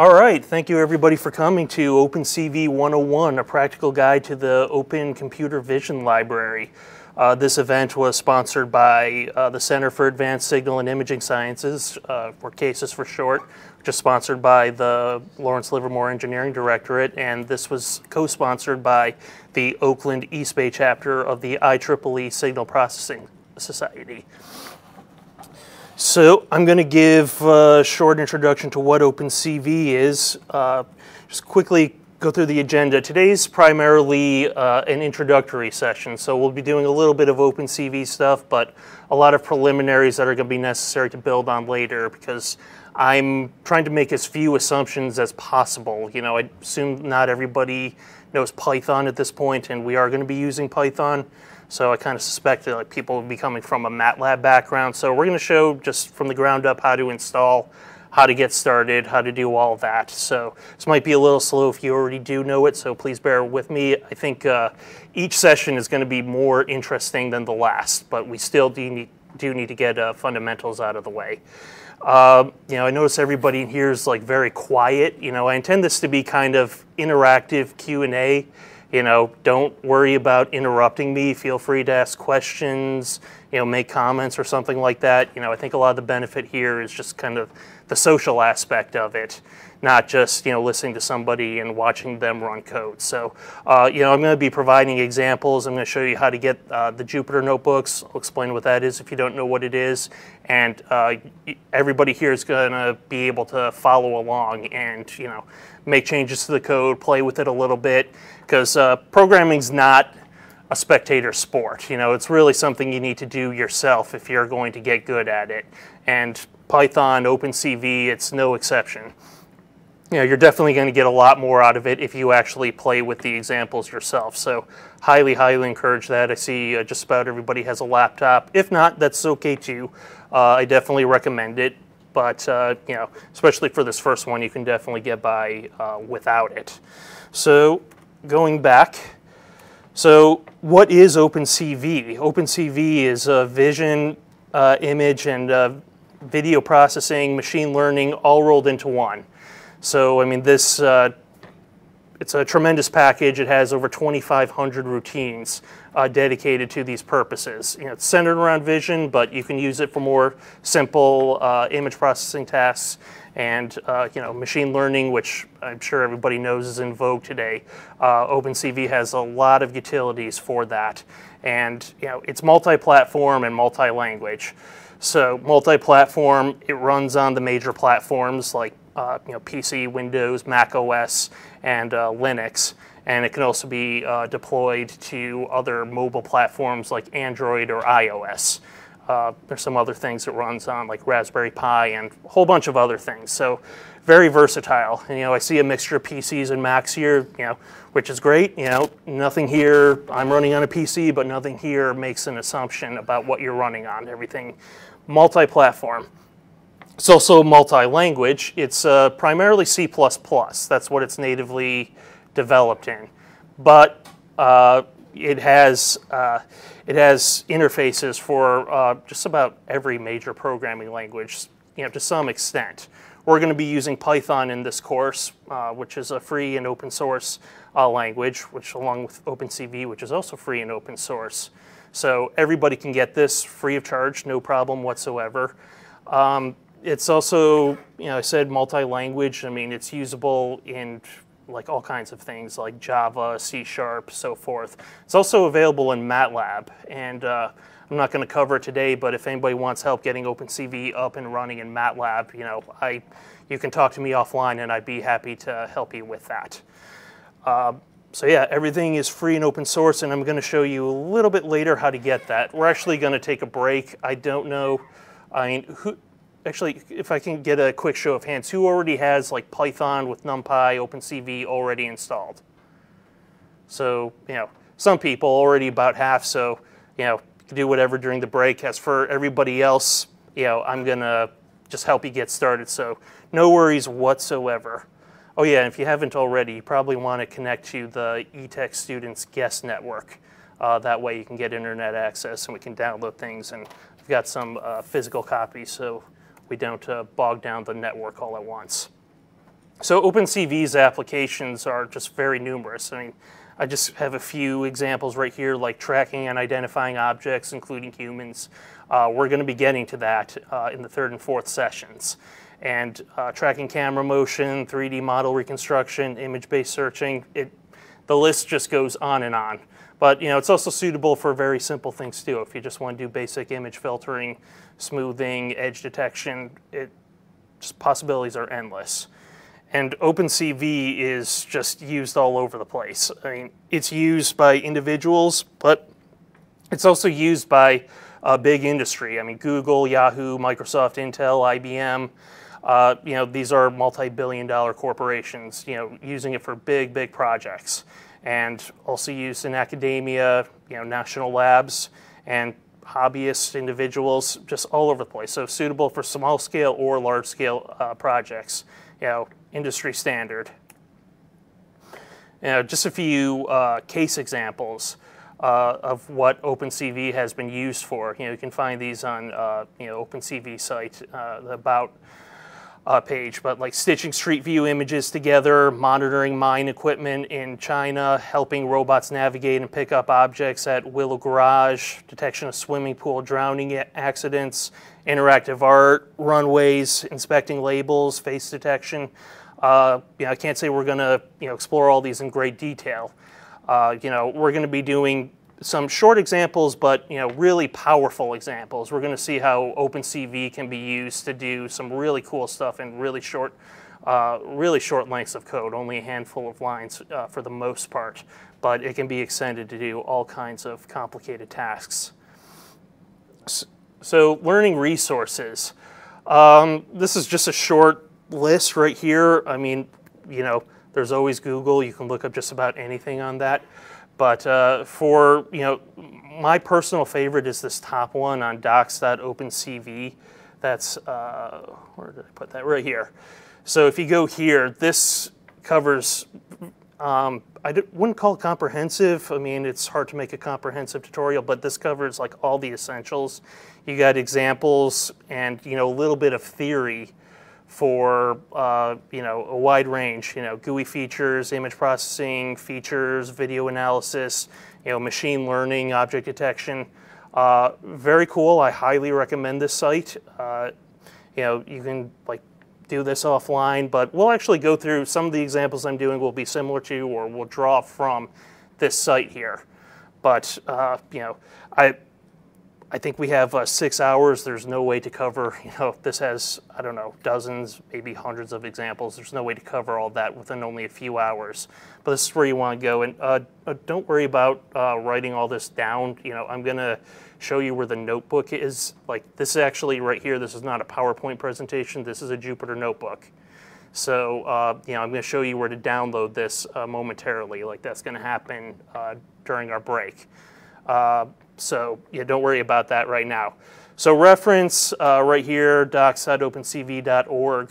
All right, thank you everybody for coming to OpenCV 101, a practical guide to the Open Computer Vision Library. This event was sponsored by the Center for Advanced Signal and Imaging Sciences, or CASIS for short, which is sponsored by the Lawrence Livermore Engineering Directorate, and this was co-sponsored by the Oakland-East Bay chapter of the IEEE Signal Processing Society. So I'm going to give a short introduction to what OpenCV is. Just quickly go through the agenda. Today's primarily an introductory session, so we'll be doing a little bit of OpenCV stuff, but a lot of preliminaries that are going to be necessary to build on later, because I'm trying to make as few assumptions as possible. You know, I assume not everybody knows Python at this point, and we are going to be using Python. So I kind of suspect that like people would be coming from a MATLAB background. So we're going to show just from the ground up how to install, how to get started, how to do all that. So this might be a little slow if you already do know it, so please bear with me. I think each session is going to be more interesting than the last, but we still do need to get fundamentals out of the way. You know, I notice everybody in here is like very quiet. You know, I intend this to be kind of interactive Q&A. You know, don't worry about interrupting me. Feel free to ask questions, you know, make comments or something like that. You know, I think a lot of the benefit here is just kind of the social aspect of it, not just, you know, listening to somebody and watching them run code. So, you know, I'm going to be providing examples. I'm going to show you how to get the Jupyter notebooks. I'll explain what that is if you don't know what it is. And everybody here is going to be able to follow along and, you know, make changes to the code, play with it a little bit, because programming's not a spectator sport. You know, it's really something you need to do yourself if you're going to get good at it. And Python, OpenCV, it's no exception. You know, you're definitely going to get a lot more out of it if you actually play with the examples yourself. So highly, highly encourage that. I see just about everybody has a laptop. If not, that's okay too. I definitely recommend it. But, you know, especially for this first one, you can definitely get by without it. So going back, so what is OpenCV? OpenCV is vision, image, and video processing, machine learning, all rolled into one. So, I mean, this, it's a tremendous package. It has over 2,500 routines dedicated to these purposes. You know, it's centered around vision, but you can use it for more simple image processing tasks and you know, machine learning, which I'm sure everybody knows is in vogue today. OpenCV has a lot of utilities for that, and you know, it's multi-platform and multi-language. So multi-platform, it runs on the major platforms like you know, PC, Windows, Mac OS, and Linux. And it can also be deployed to other mobile platforms like Android or iOS. There's some other things it runs on like Raspberry Pi and a whole bunch of other things. So very versatile. And, you know, I see a mixture of PCs and Macs here, you know, which is great. You know, nothing here, I'm running on a PC, but nothing here makes an assumption about what you're running on. Everything multi-platform. It's also multi-language. It's primarily C++. That's what it's natively developed in, but it has interfaces for just about every major programming language, you know, to some extent. We're going to be using Python in this course, which is a free and open source language, which along with OpenCV, which is also free and open source. So everybody can get this free of charge, no problem whatsoever. It's also, you know, I said multi-language. I mean, it's usable in like all kinds of things like Java, C#, so forth. It's also available in MATLAB, and I'm not going to cover it today, but if anybody wants help getting OpenCV up and running in MATLAB, you know, you can talk to me offline and I'd be happy to help you with that. So yeah, everything is free and open source, and I'm going to show you a little bit later how to get that. We're actually going to take a break. I don't know, I mean, who, actually, if I can get a quick show of hands, who already has like Python with NumPy, OpenCV already installed? So, you know, some people, already about half, so, you know, you can do whatever during the break. As for everybody else, you know, I'm going to just help you get started, so no worries whatsoever. Oh yeah, and if you haven't already, you probably want to connect to the eTech Students Guest Network. That way you can get internet access and we can download things, and I've got some physical copies so we don't bog down the network all at once. So OpenCV's applications are just very numerous. I mean, I just have a few examples right here, like tracking and identifying objects, including humans. We're going to be getting to that in the third and fourth sessions. And tracking camera motion, 3D model reconstruction, image-based searching, the list just goes on and on. But you know, it's also suitable for very simple things too. If you just want to do basic image filtering, smoothing, edge detection, just possibilities are endless. And OpenCV is just used all over the place. I mean, it's used by individuals, but it's also used by big industry. I mean, Google, Yahoo, Microsoft, Intel, IBM. You know, these are multi-billion-dollar corporations. You know, using it for big, big projects, and also used in academia. You know, national labs and hobbyists, individuals, just all over the place. So suitable for small-scale or large-scale projects. You know, industry standard. Now, just a few case examples of what OpenCV has been used for. You know, you can find these on you know, OpenCV site, the About page. But like stitching street view images together, monitoring mine equipment in China, helping robots navigate and pick up objects at Willow Garage, detection of swimming pool drowning accidents, interactive art, runways, inspecting labels, face detection. You know, I can't say we're going to explore all these in great detail. You know, we're going to be doing some short examples, but you know, really powerful examples. We're going to see how OpenCV can be used to do some really cool stuff in really short lengths of code, only a handful of lines for the most part. But it can be extended to do all kinds of complicated tasks. So learning resources. This is just a short list right here. I mean, you know, there's always Google. You can look up just about anything on that. But for, you know, my personal favorite is this top one on docs.opencv. That's, where did I put that? Right here. So if you go here, this covers, I wouldn't call it comprehensive. I mean, it's hard to make a comprehensive tutorial, but this covers like all the essentials. You got examples and, you know, a little bit of theory for you know, a wide range, you know, GUI features, image processing features, video analysis, you know, machine learning, object detection. Very cool. I highly recommend this site. You know, you can like do this offline, but we'll actually go through some of the examples I'm doing will be similar to, or we'll draw from this site here. But you know, I think we have 6 hours. There's no way to cover, you know, this has, I don't know, dozens, maybe hundreds of examples. There's no way to cover all that within only a few hours. But this is where you want to go. And don't worry about writing all this down. You know, I'm going to show you where the notebook is. Like this is actually right here. This is not a PowerPoint presentation. This is a Jupyter notebook. So, you know, I'm going to show you where to download this momentarily. Like that's going to happen during our break. So yeah, don't worry about that right now. So reference right here, docs.opencv.org.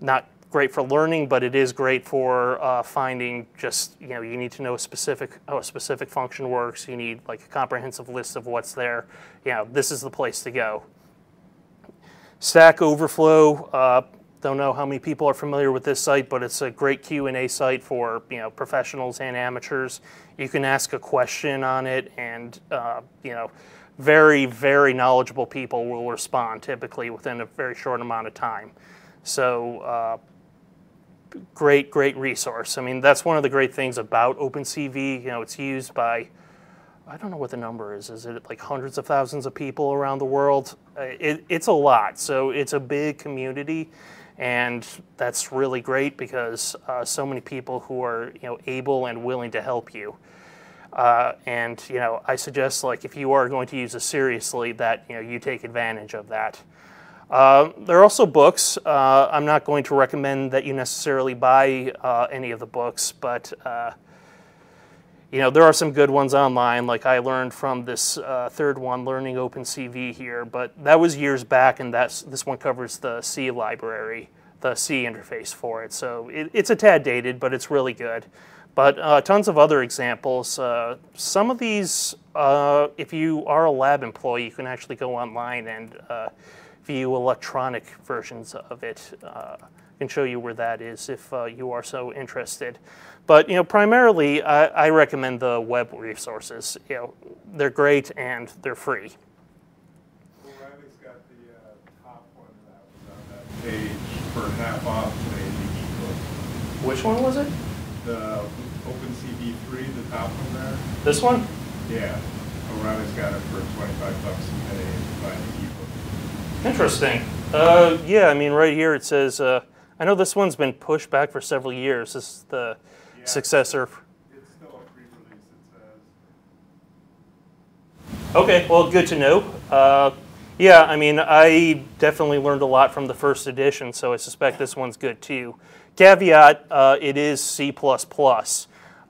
Not great for learning, but it is great for finding just, you know, you need to know how a specific function works. You need like a comprehensive list of what's there. You know, this is the place to go. Stack Overflow. Don't know how many people are familiar with this site, but it's a great Q&A site for, you know, professionals and amateurs. You can ask a question on it, and you know, very, very knowledgeable people will respond typically within a very short amount of time. So, great, great resource. I mean, that's one of the great things about OpenCV. You know, it's used by, I don't know what the number is. Is it like hundreds of thousands of people around the world? It's a lot. So it's a big community. And that's really great because so many people who are, you know, able and willing to help you. And you know, I suggest like if you are going to use this seriously, that you know, you take advantage of that. There are also books. I'm not going to recommend that you necessarily buy any of the books, but you know, there are some good ones online, like I learned from this third one, Learning OpenCV here, but that was years back, and this one covers the C library, the C interface for it. So it's a tad dated, but it's really good. But tons of other examples. Some of these, if you are a lab employee, you can actually go online and view electronic versions of it. can show you where that is if you are so interested. But primarily, I recommend the web resources. They're great and they're free. Well, Riley's got the top one that was on that page for half off today. Which one was it? The OpenCV3, the top one there. This one? Yeah. O'Reilly's got it for $25 a minute to buy the ebook. Interesting. Yeah, I mean, right here it says, I know this one's been pushed back for several years. This is the successor. It's still a pre-release, it says. Okay, well, good to know. Yeah, I mean, I definitely learned a lot from the first edition, so I suspect this one's good too. Caveat, it is C++. Part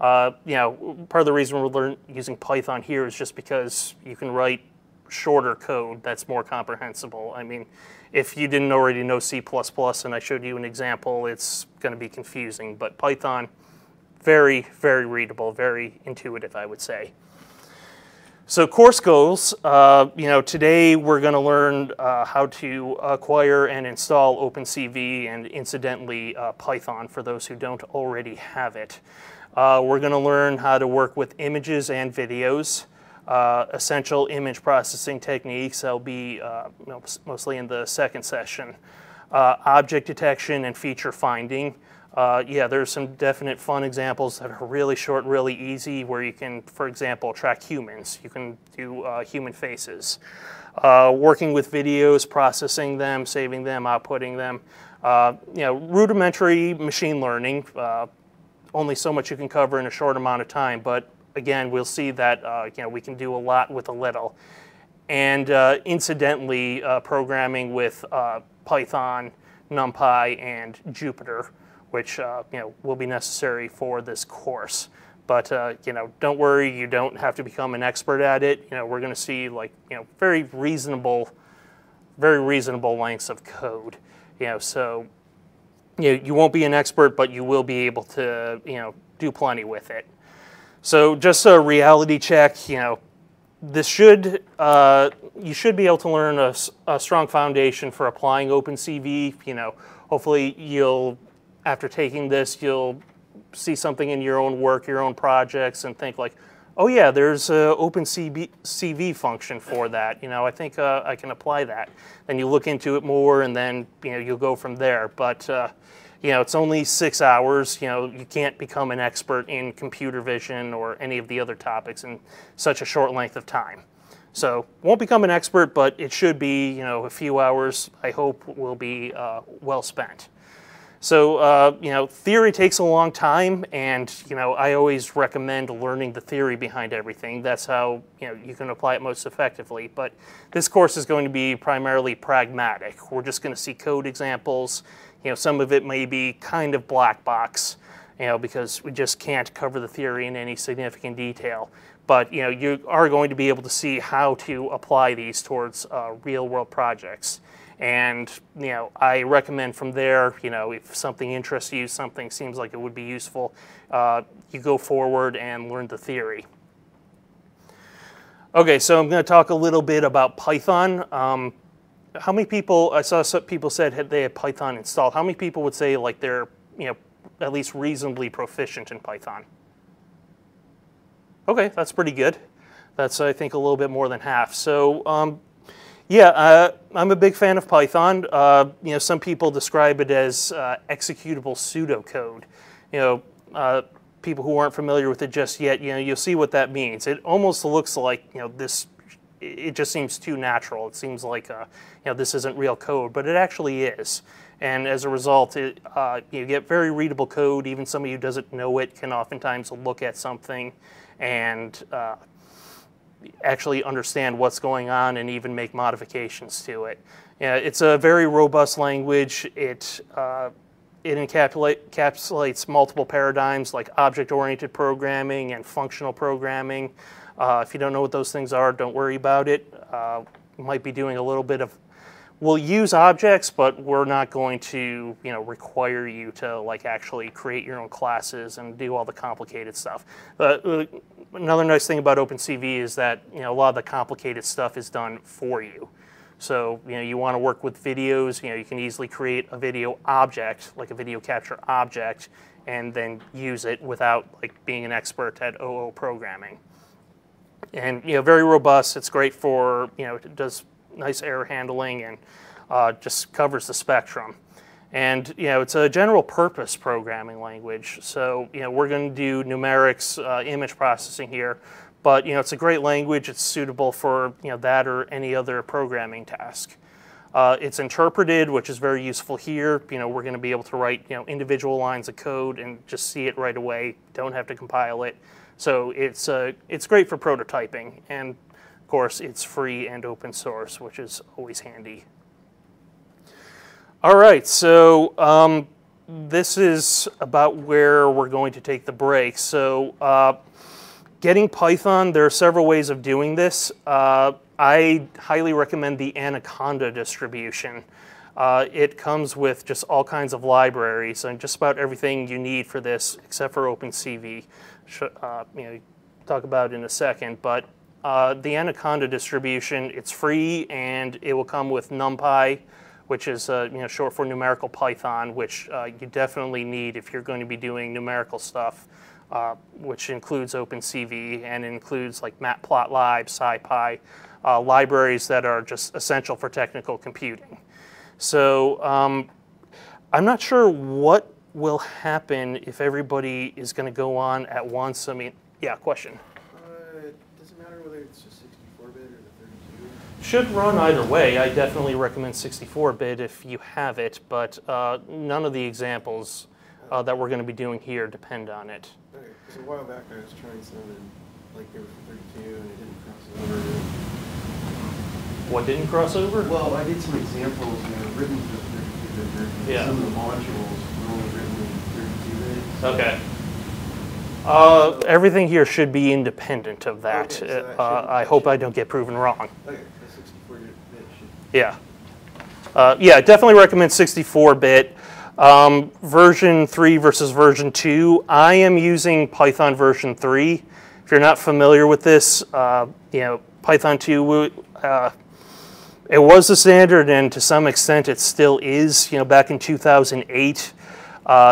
of the reason we're using Python here is just because you can write shorter code that's more comprehensible. I mean, if you didn't already know C++ and I showed you an example, it's going to be confusing. But Python, very, very readable, very intuitive, I would say. So course goals, today we're going to learn how to acquire and install OpenCV and incidentally Python for those who don't already have it. We're going to learn how to work with images and videos. Essential image processing techniques, I'll be mostly in the second session. Object detection and feature finding. Yeah, there's some definite fun examples that are really short, really easy, where you can, for example, track humans. You can do human faces. Working with videos, processing them, saving them, outputting them. Rudimentary machine learning. Only so much you can cover in a short amount of time, but again, we'll see that we can do a lot with a little. And incidentally, programming with Python, NumPy, and Jupyter, which will be necessary for this course. But don't worry, you don't have to become an expert at it. We're going to see very reasonable lengths of code. So you won't be an expert, but you will be able to do plenty with it. So just a reality check. This should you should be able to learn a strong foundation for applying OpenCV. Hopefully you'll. After taking this, you'll see something in your own work, your own projects, and think like, oh yeah, there's an OpenCV function for that. I think I can apply that. Then you look into it more, and then you'll go from there. But it's only 6 hours. You can't become an expert in computer vision or any of the other topics in such a short length of time. So won't become an expert, but it should be a few hours. I hope will be well spent. So, theory takes a long time, and, I always recommend learning the theory behind everything. That's how, you can apply it most effectively. But this course is going to be primarily pragmatic. We're just going to see code examples. Some of it may be kind of black box, because we just can't cover the theory in any significant detail. But, you are going to be able to see how to apply these towards real-world projects. And, I recommend from there, if something interests you, something seems like it would be useful, you go forward and learn the theory. Okay, so I'm going to talk a little bit about Python. How many people, I saw some people said they had Python installed. How many people would say like they're, at least reasonably proficient in Python? Okay, that's pretty good. That's, I think, a little bit more than half. So, yeah, I'm a big fan of Python. Some people describe it as executable pseudocode. People who aren't familiar with it just yet, you'll see what that means. It almost looks like, this. It just seems too natural. It seems like, this isn't real code, but it actually is. And as a result, you get very readable code. Even somebody who doesn't know it can oftentimes look at something and actually understand what's going on and even make modifications to it. It's a very robust language. It encapsulates multiple paradigms like object-oriented programming and functional programming. If you don't know what those things are, don't worry about it. Might be doing a little bit of, we'll use objects, but we're not going to, require you to like actually create your own classes and do all the complicated stuff. Another nice thing about OpenCV is that, a lot of the complicated stuff is done for you. So, you know, you want to work with videos, you know, you can easily create a video object, like a video capture object, and then use it without like being an expert at OO programming. And, you know, very robust. It's great for, you know, it does nice error handling and just covers the spectrum. And, you know, it's a general purpose programming language. So, you know, we're going to do numerics, image processing here. But, you know, it's a great language. It's suitable for, you know, that or any other programming task. It's interpreted, which is very useful here. You know, we're going to be able to write, you know, individual lines of code and just see it right away. Don't have to compile it. So it's great for prototyping. And, of course, it's free and open source, which is always handy. All right, so this is about where we're going to take the break. So getting Python, there are several ways of doing this. I highly recommend the Anaconda distribution. It comes with just all kinds of libraries and just about everything you need for this, except for OpenCV, you know, talk about in a second. But the Anaconda distribution, it's free, and it will come with NumPy, which is you know, short for numerical Python, which you definitely need if you're going to be doing numerical stuff. Which includes OpenCV and includes like Matplotlib, SciPy, libraries that are just essential for technical computing. So I'm not sure what will happen if everybody is going to go on at once. I mean, yeah, question? It doesn't matter whether it's just 64-bit or the 32. Should run either way. I definitely recommend 64-bit if you have it, but none of the examples that we're going to be doing here depend on it. Okay, because a while back I was trying some and like they were for 32 and it didn't cross over. What didn't cross over? Well, I did some examples and they were written for 32-bit. Yeah. Some of the modules were only written in 32-bit. So okay. Everything here should be independent of that. Okay, so that I hope I don't get proven wrong. Okay, so 64-bit should. Yeah. Yeah, definitely recommend 64-bit. Version 3 versus version 2. I am using Python version 3. If you're not familiar with this, you know, Python 2, it was the standard, and to some extent it still is. You know, back in 2008,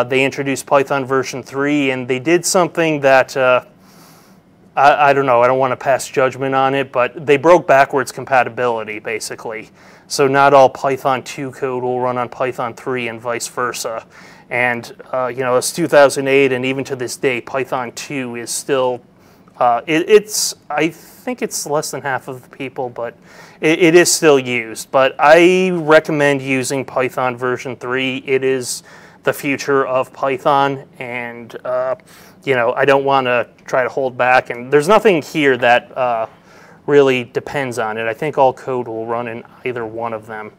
they introduced Python version 3, and they did something that I don't know, I don't want to pass judgment on it, but they broke backwards compatibility, basically. So not all Python 2 code will run on Python 3 and vice versa. And, you know, it's 2008, and even to this day, Python 2 is still, I think it's less than half of the people, but it is still used. But I recommend using Python version 3. It is the future of Python, and, you know, I don't want to try to hold back, and there's nothing here that really depends on it. I think all code will run in either one of them,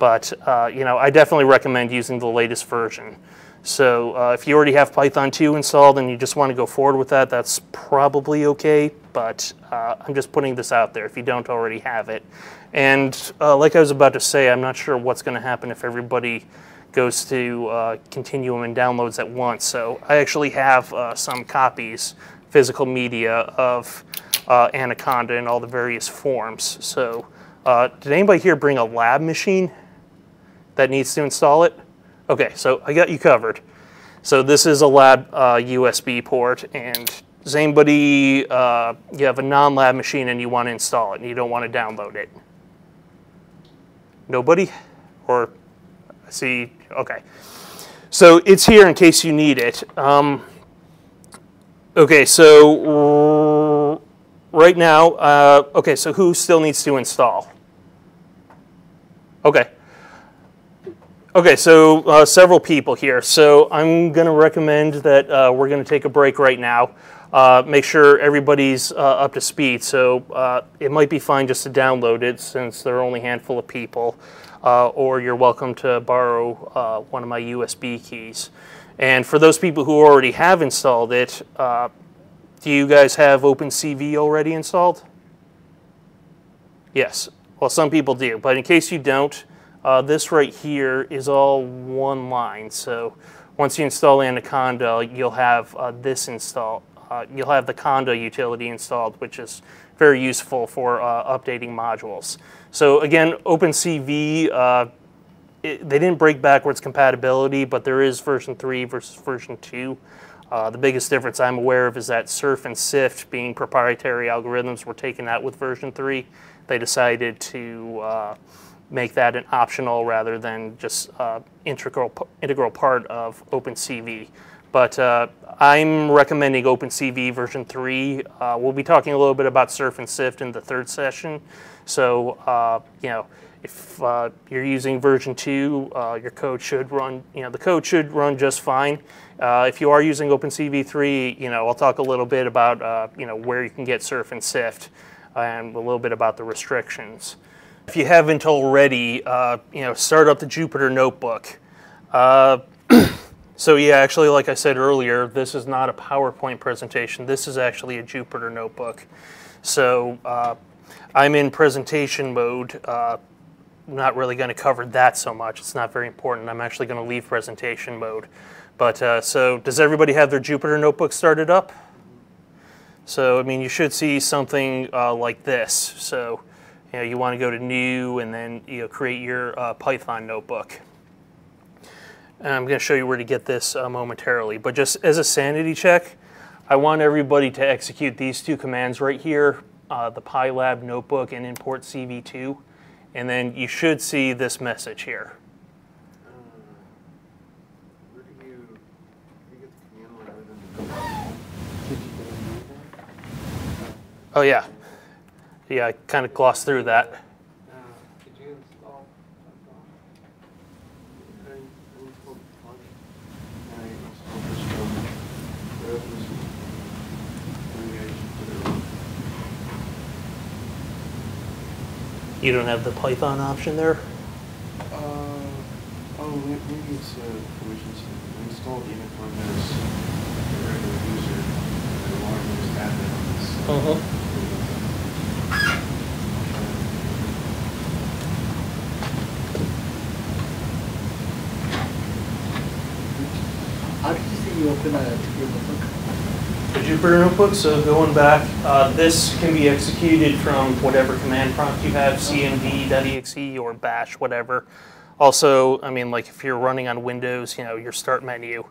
but you know, I definitely recommend using the latest version. So if you already have Python 2 installed and you just want to go forward with that, that's probably okay, but I'm just putting this out there if you don't already have it. And like I was about to say, I'm not sure what's going to happen if everybody goes to Continuum and downloads at once. So I actually have some copies, physical media, of Anaconda in all the various forms. So did anybody here bring a lab machine that needs to install it? Okay, so I got you covered. So this is a lab USB port, and does anybody, you have a non-lab machine and you want to install it and you don't want to download it? Nobody? Or see, okay. So it's here in case you need it. Okay, so right now, okay, so who still needs to install? Okay. Okay, so several people here. So I'm going to recommend that we're going to take a break right now. Make sure everybody's up to speed. So it might be fine just to download it since there are only a handful of people. Or you're welcome to borrow one of my USB keys. And for those people who already have installed it, do you guys have OpenCV already installed? Yes. Well, some people do. But in case you don't, this right here is all one line. So once you install Anaconda, you'll have this install you'll have the Conda utility installed, which is very useful for updating modules. So again, OpenCV, they didn't break backwards compatibility, but there is version 3 versus version 2. The biggest difference I'm aware of is that SURF and SIFT, being proprietary algorithms, were taken out with version 3. They decided to make that an optional rather than just integral part of OpenCV. But I'm recommending OpenCV version 3. We'll be talking a little bit about SURF and SIFT in the 3rd session. So you know, if you're using version 2, your code should run. You know, the code should run just fine. If you are using OpenCV 3, you know, I'll talk a little bit about you know, where you can get SURF and SIFT, and a little bit about the restrictions. If you haven't already, you know, start up the Jupyter notebook. So yeah, actually, like I said earlier, this is not a PowerPoint presentation. This is actually a Jupyter notebook. So I'm in presentation mode. Not really going to cover that so much. It's not very important. I'm actually going to leave presentation mode. But so does everybody have their Jupyter notebook started up? So I mean, you should see something like this. So you know, you want to go to New and then create your Python notebook. And I'm going to show you where to get this momentarily. But just as a sanity check, I want everybody to execute these two commands right here, the PyLab notebook and import CV2. And then you should see this message here. Where do you get the command line within the notebook? Oh, yeah. Yeah, I kind of glossed through that. You don't have the Python option there? Oh, maybe it's permission to install even on this regular user. I want to just add that on this. How did you say you open a Jupyter notebook? The Jupyter notebook, so going back, this can be executed from whatever command prompt you have, cmd.exe or bash, whatever. Also, I mean, like if you're running on Windows, you know, your start menu,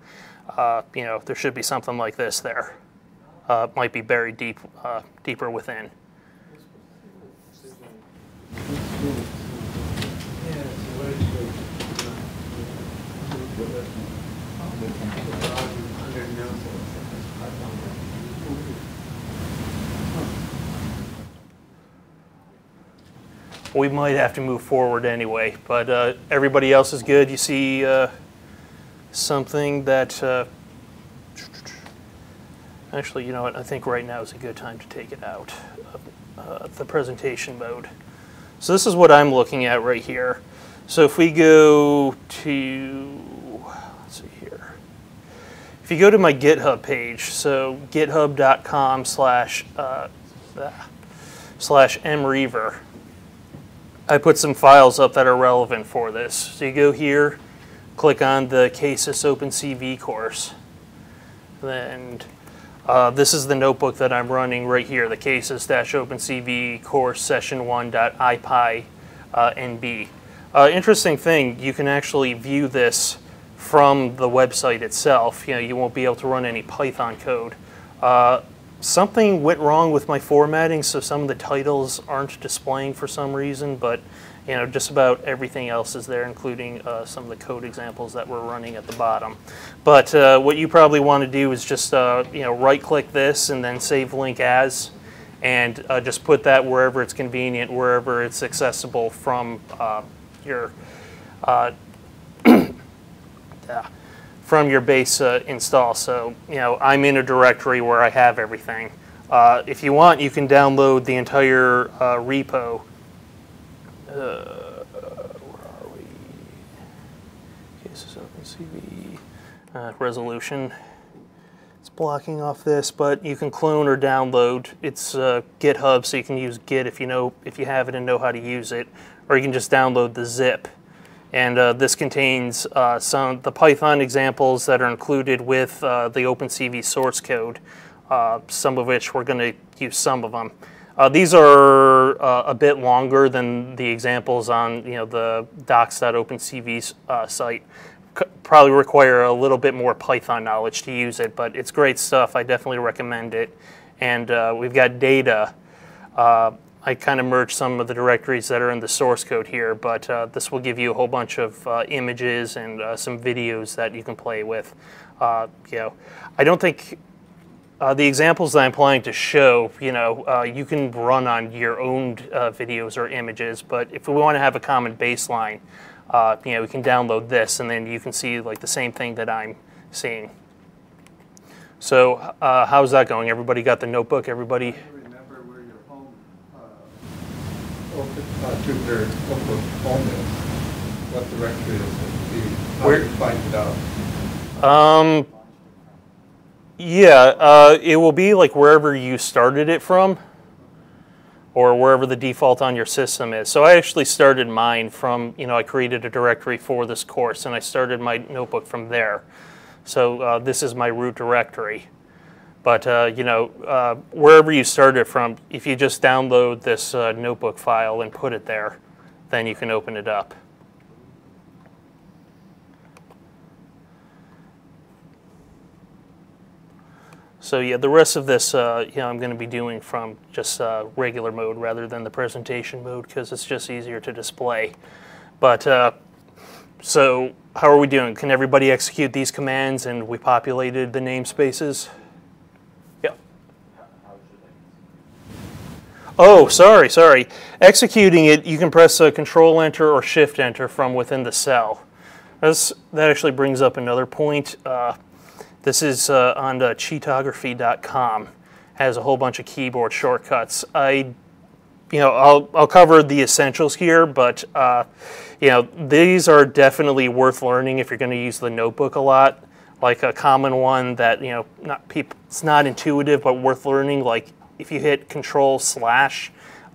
you know, there should be something like this there. It might be buried deep, deeper within. We might have to move forward anyway, but everybody else is good. You see something that, actually, you know what, I think right now is a good time to take it out of the presentation mode. So this is what I'm looking at right here. So if we go to, let's see here. If you go to my GitHub page, so github.com/mreaver, I put some files up that are relevant for this. So you go here, click on the CASIS OpenCV course. Then this is the notebook that I'm running right here, the CASIS-OpenCV course session 1.ipynb. Interesting thing, you can actually view this from the website itself. You know, you won't be able to run any Python code. Something went wrong with my formatting, so some of the titles aren't displaying for some reason, but you know, just about everything else is there, including some of the code examples that we're running at the bottom. But what you probably want to do is just you know, right-click this and then save link as, and just put that wherever it's convenient, wherever it's accessible from your from your base install. So you know, I'm in a directory where I have everything. If you want, you can download the entire repo. Where are we? Cases OpenCV resolution. It's blocking off this, but you can clone or download. It's GitHub, so you can use Git if you have it and know how to use it, or you can just download the zip. And this contains the Python examples that are included with the OpenCV source code. some of which we're going to use some of them. These are a bit longer than the examples on the docs.opencv site. Probably require a little bit more Python knowledge to use it, but it's great stuff. I definitely recommend it. And we've got data. I kind of merged some of the directories that are in the source code here, but this will give you a whole bunch of images and some videos that you can play with. I don't think the examples that I'm planning to show, you can run on your own videos or images, but if we want to have a common baseline, we can download this, and then you can see like the same thing that I'm seeing. So how's that going? Everybody got the notebook? Everybody? Jupyter home is, what directory is it? How do you find it out? It will be like wherever you started it from, or wherever the default on your system is. So I actually started mine from, I created a directory for this course, and I started my notebook from there. So this is my root directory. But wherever you started from, if you just download this notebook file and put it there, then you can open it up. So yeah, the rest of this, I'm going to be doing from just regular mode rather than the presentation mode because it's just easier to display. But so how are we doing? Can everybody execute these commands? And we populated the namespaces. Oh, sorry. Executing it, you can press Control Enter or Shift Enter from within the cell. That actually brings up another point. This is on cheatography.com. Has a whole bunch of keyboard shortcuts. I'll cover the essentials here, but these are definitely worth learning if you're going to use the notebook a lot. Like a common one that it's not intuitive but worth learning. Like if you hit Control/, that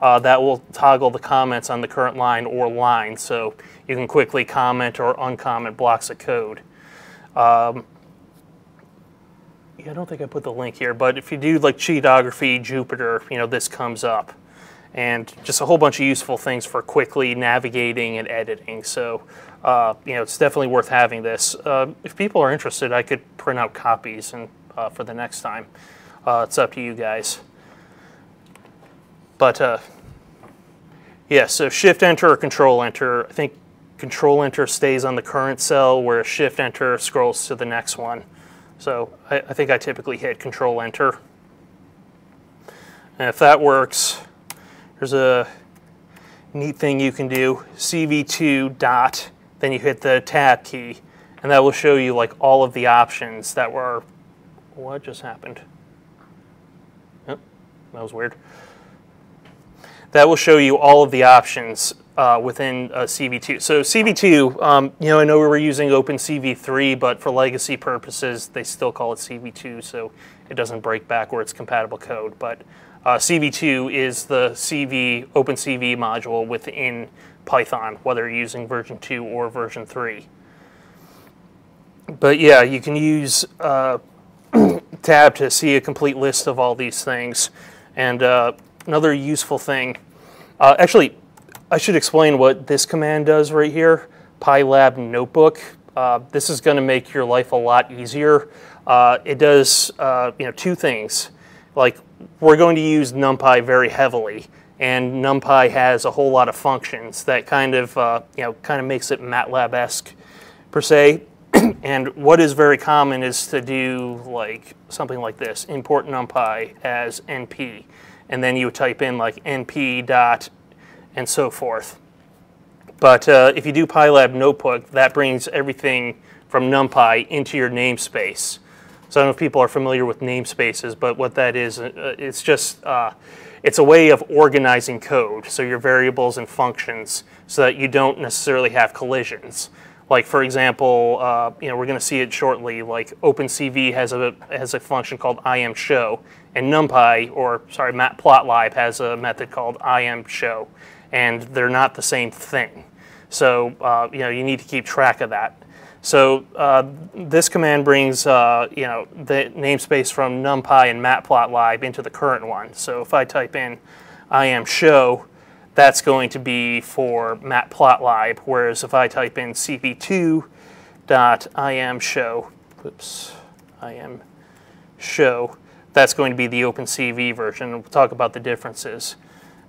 will toggle the comments on the current line or line, so you can quickly comment or uncomment blocks of code. I don't think I put the link here, but if you do like cheatography, Jupyter, this comes up. And just a whole bunch of useful things for quickly navigating and editing. So, it's definitely worth having this. If people are interested, I could print out copies and for the next time. It's up to you guys. But yeah, so Shift Enter or Control Enter. I think Control Enter stays on the current cell, where Shift Enter scrolls to the next one. So I think I typically hit Control Enter. And if that works, there's a neat thing you can do: CV2 dot. Then you hit the Tab key, and that will show you like all of the options that were. What just happened? Oh, that was weird. That will show you all of the options within CV2. So CV2, I know we were using OpenCV3, but for legacy purposes, they still call it CV2, so it doesn't break backwards compatible code. But CV2 is the OpenCV module within Python, whether you're using version 2 or version 3. But yeah, you can use Tab to see a complete list of all these things. And another useful thing, actually, I should explain what this command does right here, PyLab Notebook. This is going to make your life a lot easier. It does two things. Like, we're going to use NumPy very heavily, and NumPy has a whole lot of functions that kind of makes it MATLAB-esque per se. And what is very common is to do like something like this: import NumPy as np. And then you would type in like np dot and so forth. But if you do PyLab Notebook, that brings everything from NumPy into your namespace. So I don't know if people are familiar with namespaces, but what that is, it's just it's a way of organizing code, so your variables and functions, so that you don't necessarily have collisions. Like for example, we're going to see it shortly. Like OpenCV has a function called imshow, and Matplotlib has a method called imshow, and they're not the same thing. So you need to keep track of that. So this command brings the namespace from NumPy and Matplotlib into the current one. So if I type in IAM show, that's going to be for Matplotlib, whereas if I type in cp2.iam show, oops, IAM show, that's going to be the OpenCV version. We'll talk about the differences.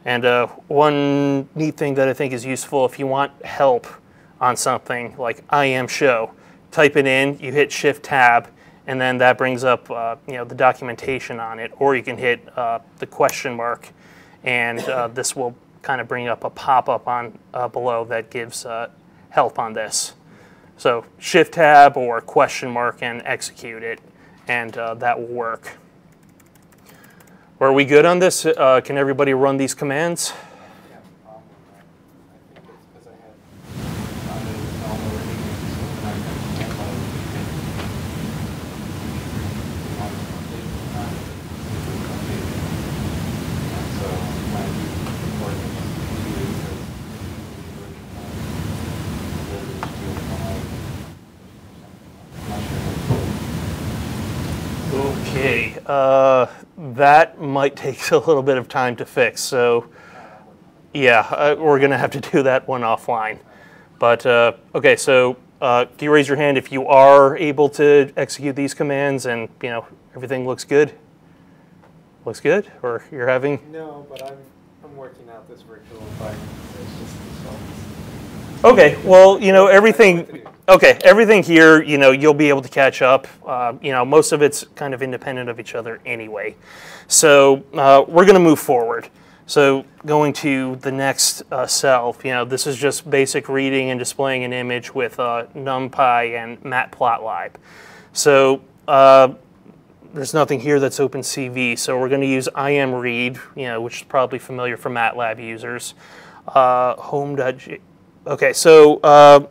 And one neat thing that I think is useful, if you want help on something like IAM show, type it in, you hit shift tab, and then that brings up the documentation on it, or you can hit the question mark, and this will kind of bring up a pop-up on below that gives help on this. So shift tab or question mark and execute it, and that will work. Are we good on this? Can everybody run these commands? Yeah, I think it's because I had. Okay. That might take a little bit of time to fix, so yeah, we're going to have to do that one offline. But okay, so do you raise your hand if you are able to execute these commands and everything looks good? Looks good, or you're having? No, but I'm working out this virtual environment. It's just the okay, well everything. Okay, everything here, you'll be able to catch up. Most of it's kind of independent of each other anyway. So we're going to move forward. So going to the next cell, this is just basic reading and displaying an image with NumPy and Matplotlib. So there's nothing here that's OpenCV. So we're going to use imread, which is probably familiar for MATLAB users. Home.j. Okay, so.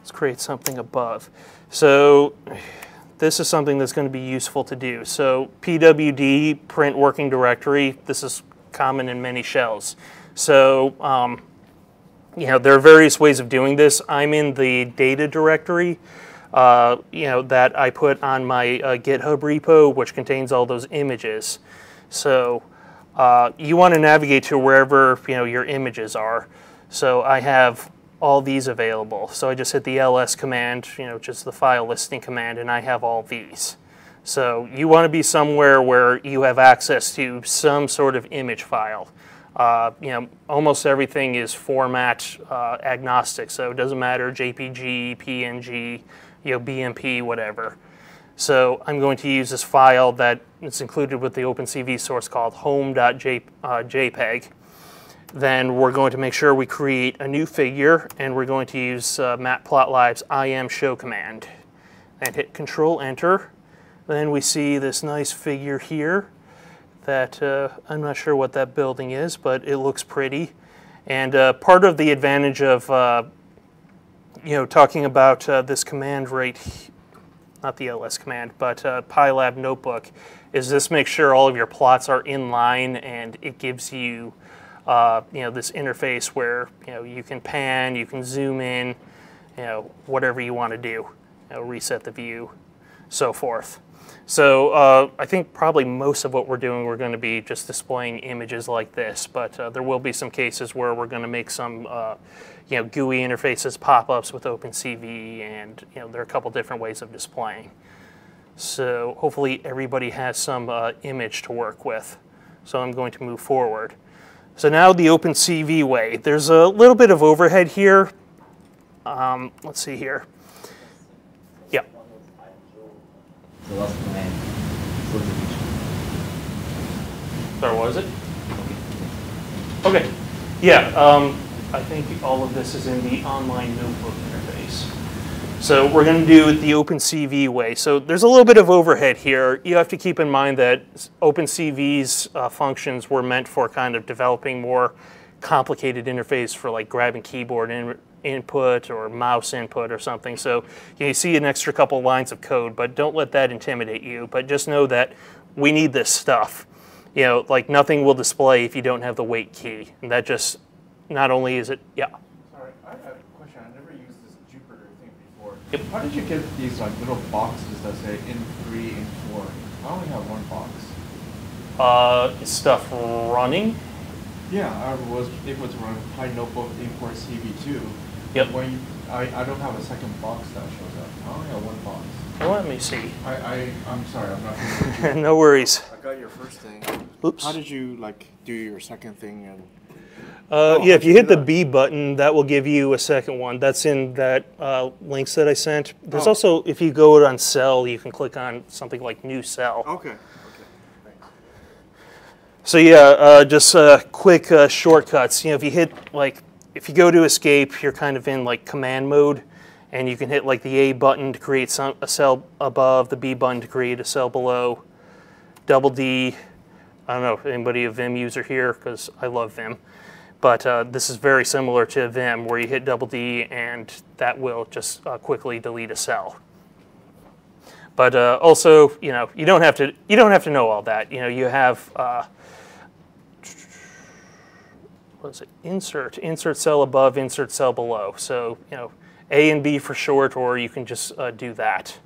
Let's create something above. So this is something that's going to be useful to do. So pwd print working directory, this is common in many shells. So there are various ways of doing this. I'm in the data directory that I put on my GitHub repo, which contains all those images. So you want to navigate to wherever your images are. So I have all these available. So I just hit the ls command, which is the file listing command, and I have all these. So you want to be somewhere where you have access to some sort of image file. Almost everything is format agnostic, so it doesn't matter JPG, PNG, BMP, whatever. So I'm going to use this file that is included with the OpenCV source called home.jpg. Then we're going to make sure we create a new figure, and we're going to use Matplotlib's IAM show command. And hit Control Enter. Then we see this nice figure here that I'm not sure what that building is, but it looks pretty. And part of the advantage of talking about this command right here, not the ls command, but Pylab notebook, is this makes sure all of your plots are in line, and it gives you this interface where you can pan, you can zoom in, whatever you want to do, reset the view, so forth. So I think probably most of what we're doing, we're going to be just displaying images like this, but there will be some cases where we're going to make some GUI interfaces, pop-ups with OpenCV, and there are a couple different ways of displaying. So hopefully everybody has some image to work with. So I'm going to move forward. So now the OpenCV way. There's a little bit of overhead here. Let's see here. Yeah. Sorry, what was it? Okay. Yeah, I think all of this is in the online notebook interface. So we're going to do it the OpenCV way. So there's a little bit of overhead here. You have to keep in mind that OpenCV's functions were meant for kind of developing more complicated interface for like grab and keyboard input or mouse input or something. So you see an extra couple lines of code, but don't let that intimidate you. But just know that we need this stuff. Like nothing will display if you don't have the wait key. And that just, not only is it, yeah. Sorry, I have a question question. I never used this Jupyter thing before. Yep. How did you get these like little boxes that say in3, in4? I only have one box. Is stuff running? Yeah, it was running PyNotebook import CV2. Yep. When you, I don't have a second box that shows up. I only have one box. Well, let me see. I'm sorry, I'm not. No worries. I got your first thing. Oops. How did you like do your second thing? And yeah, if you hit the B button, that will give you a second one. That's in that links that I sent. There's also, if you go on cell, you can click on something like new cell. Okay. So yeah, just quick shortcuts. You know, if you hit like, if you go to escape, you're kind of in like command mode, and you can hit like the A button to create a cell above, the B button to create a cell below. Double D. I don't know if anybody a Vim user here, because I love Vim, but this is very similar to Vim, where you hit double D, and that will just quickly delete a cell. But also, you know, you don't have to know all that. You know, you have. What is it? Insert cell above, insert cell below. So, you know, A and B for short, or you can just do that.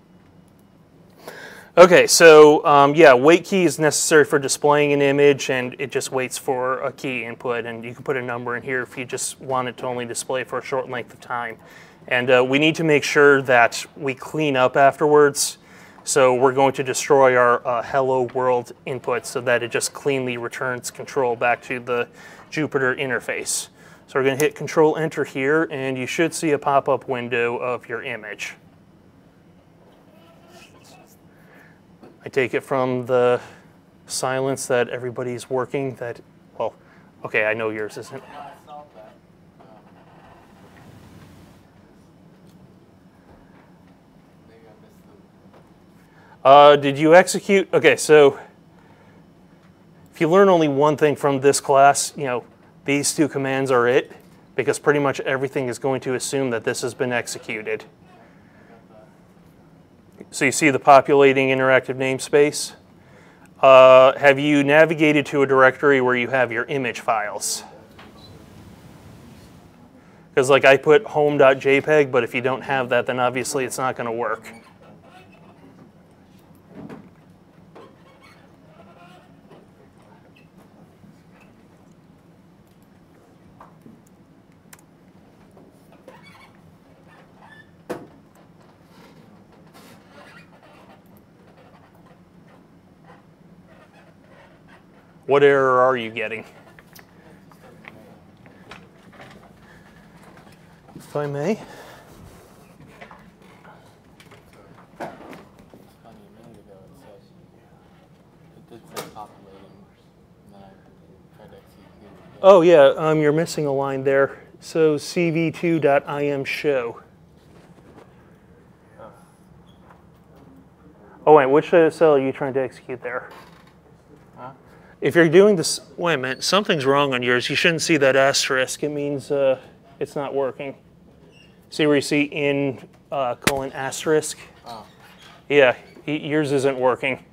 Okay, so yeah, wait key is necessary for displaying an image, and it just waits for a key input, and you can put a number in here if you just want it to only display for a short length of time. And we need to make sure that we clean up afterwards. So we're going to destroy our hello world input so that it just cleanly returns control back to the Jupyter interface. So we're going to hit Control Enter here, and you should see a pop-up window of your image. I take it from the silence that everybody's working that, well, okay, I know yours isn't. Did you execute? Okay, so if you learn only one thing from this class, you know, these two commands are it, because pretty much everything is going to assume that this has been executed. So you see the populating interactive namespace. Have you navigated to a directory where you have your image files? Because like I put home.jpg, but if you don't have that, then obviously it's not going to work. What error are you getting? If I may. Oh yeah, you're missing a line there. So cv2.imshow. Oh wait, which cell are you trying to execute there? If you're doing this, wait a minute, something's wrong on yours. You shouldn't see that asterisk. It means it's not working. See where you see in colon asterisk? Oh. Yeah, yours isn't working. Okay.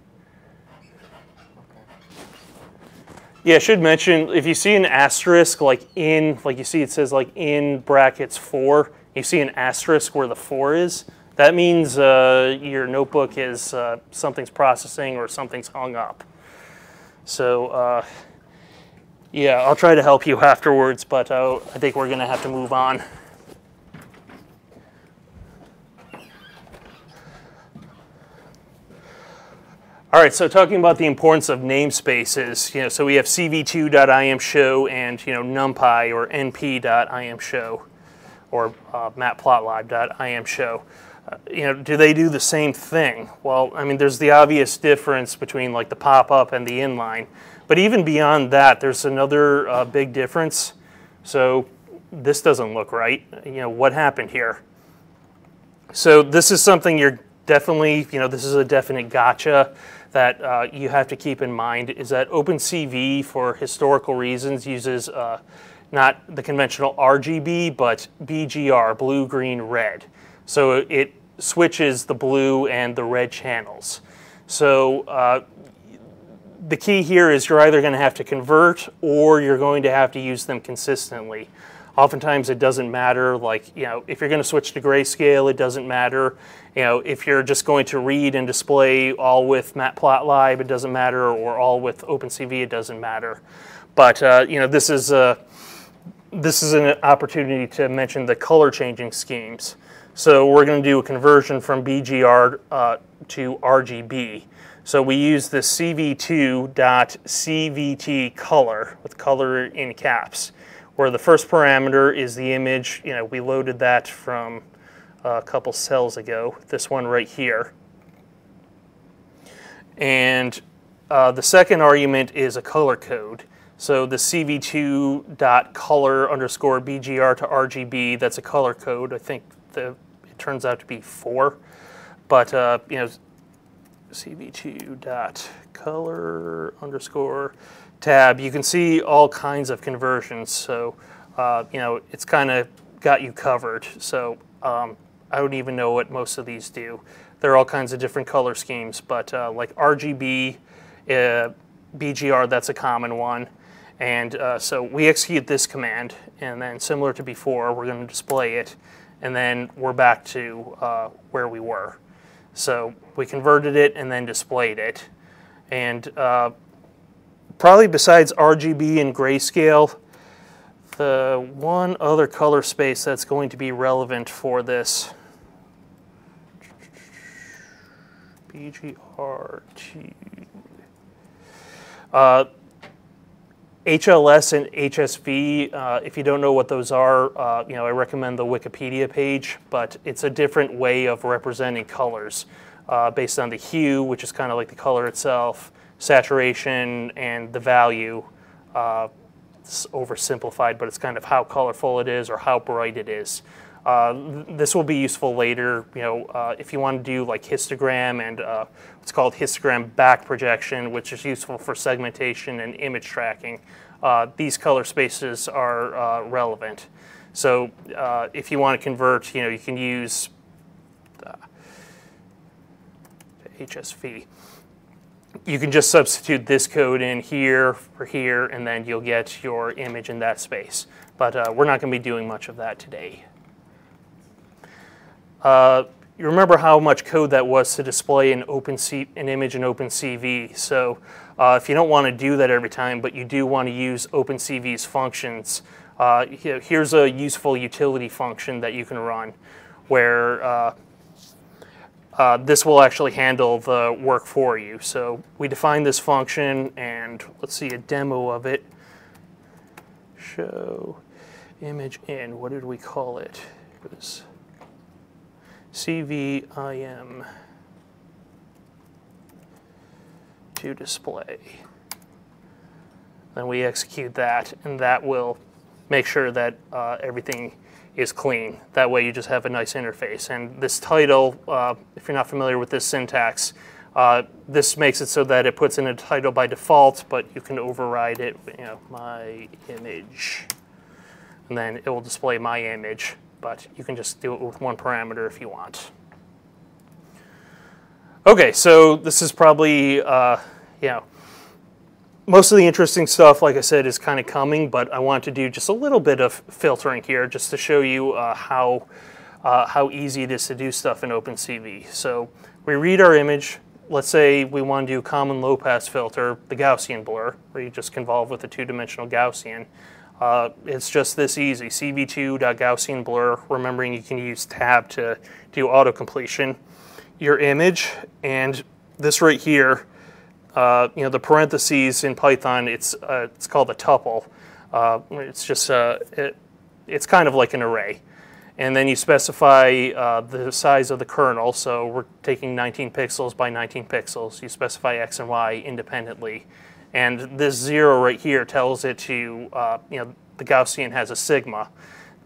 Yeah, I should mention, if you see an asterisk like in, like you see it says like in brackets 4, you see an asterisk where the 4 is, that means your notebook is, something's processing or something's hung up. So yeah, I'll try to help you afterwards, but I think we're gonna have to move on. All right, so talking about the importance of namespaces, you know, so we have cv2.imshow and, you know, NumPy or np.imshow or matplotlib.imshow. You know, do they do the same thing? Well, I mean, there's the obvious difference between like the pop-up and the inline, but even beyond that, there's another big difference. So this doesn't look right. You know, what happened here? So this is something you're definitely, you know, this is a definite gotcha that you have to keep in mind, is that OpenCV for historical reasons uses not the conventional RGB, but BGR, blue, green, red. So it switches the blue and the red channels. So the key here is you're either going to have to convert or you're going to have to use them consistently. Oftentimes it doesn't matter, like, you know, if you're going to switch to grayscale, it doesn't matter. You know, if you're just going to read and display all with Matplotlib, it doesn't matter, or all with OpenCV, it doesn't matter. But, you know, this is an opportunity to mention the color changing schemes. So we're going to do a conversion from BGR to RGB. So we use the CV2.CVT color, with color in caps, where the first parameter is the image. You know, we loaded that from a couple cells ago, this one right here. And the second argument is a color code. So the CV2.color_BGR to RGB, that's a color code. I think it turns out to be 4, but you know, CV2.color_tab. You can see all kinds of conversions, so you know, it's kind of got you covered. So I don't even know what most of these do. There are all kinds of different color schemes, but like RGB, BGR, that's a common one. And so we execute this command, and then similar to before, we're going to display it, and then we're back to where we were. So we converted it and then displayed it. And probably besides RGB and grayscale, the one other color space that's going to be relevant for this, BGR2, HLS and HSV, if you don't know what those are, you know, I recommend the Wikipedia page, but it's a different way of representing colors based on the hue, which is kind of like the color itself, saturation, and the value. It's oversimplified, but it's kind of how colorful it is or how bright it is. This will be useful later, you know, if you want to do like histogram and what's called histogram back projection, which is useful for segmentation and image tracking. These color spaces are relevant. So if you want to convert, you know, you can use HSV. You can just substitute this code in here for here, and then you'll get your image in that space. But we're not going to be doing much of that today. You remember how much code that was to display an image in OpenCV. So if you don't want to do that every time, but you do want to use OpenCV's functions, you know, here's a useful utility function that you can run where this will actually handle the work for you. So we define this function, and let's see a demo of it. Show image in, what did we call it? It was CVIM to display. Then we execute that, and that will make sure that everything is clean. That way you just have a nice interface. And this title, if you're not familiar with this syntax, this makes it so that it puts in a title by default, but you can override it, you know, my image, and then it will display my image. But you can just do it with one parameter if you want. Okay, so this is probably, you know, most of the interesting stuff, like I said, is kind of coming, but I want to do just a little bit of filtering here just to show you how easy it is to do stuff in OpenCV. So we read our image. Let's say we want to do common low-pass filter, the Gaussian blur, where you just convolve with a two-dimensional Gaussian. It's just this easy, CV2.Gaussian blur, remembering you can use tab to do auto completion. Your image, and this right here, you know, the parentheses in Python, it's called a tuple. It's just, it's kind of like an array. And then you specify the size of the kernel, so we're taking 19 pixels by 19 pixels. You specify X and Y independently. And this 0 right here tells it to, you know, the Gaussian has a sigma.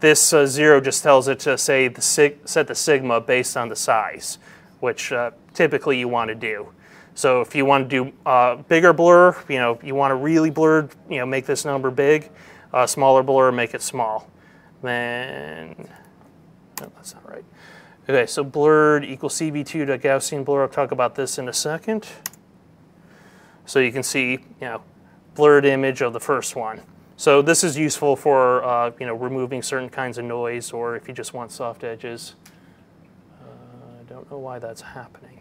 This 0 just tells it to say set the sigma based on the size, which typically you want to do. So if you want to do bigger blur, you know, you want to really blur, you know, make this number big. Smaller blur, make it small. Then, no, that's not right. Okay, so blurred equals CV2 to Gaussian blur. I'll talk about this in a second. So you can see, you know, blurred image of the first one. So this is useful for removing certain kinds of noise, or if you just want soft edges. I don't know why that's happening.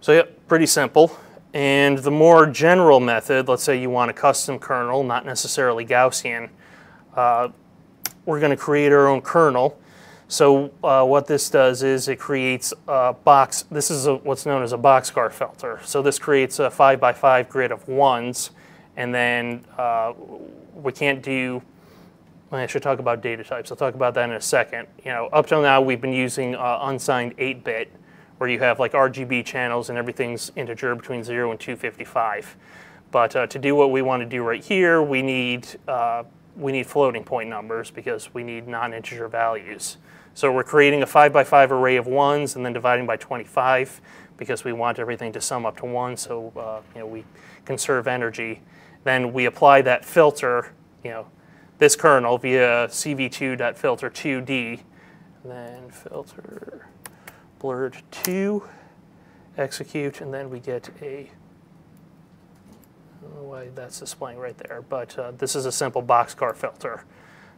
So yeah, pretty simple. And the more general method, let's say you want a custom kernel, not necessarily Gaussian, we're going to create our own kernel. So what this does is it creates a box. This is what's known as a boxcar filter. So this creates a 5 by 5 grid of ones. And then we can't do, I should talk about data types. I'll talk about that in a second. You know, up till now we've been using unsigned 8-bit, where you have like RGB channels and everything's integer between 0 and 255. But to do what we want to do right here, we need floating point numbers because we need non-integer values. So we're creating a 5 by 5 array of ones and then dividing by 25 because we want everything to sum up to 1. So we conserve energy. Then we apply that filter, this kernel via cv2.filter2d, and then filter blurred2, execute, and then we get a, I don't know why that's displaying right there, but this is a simple boxcar filter.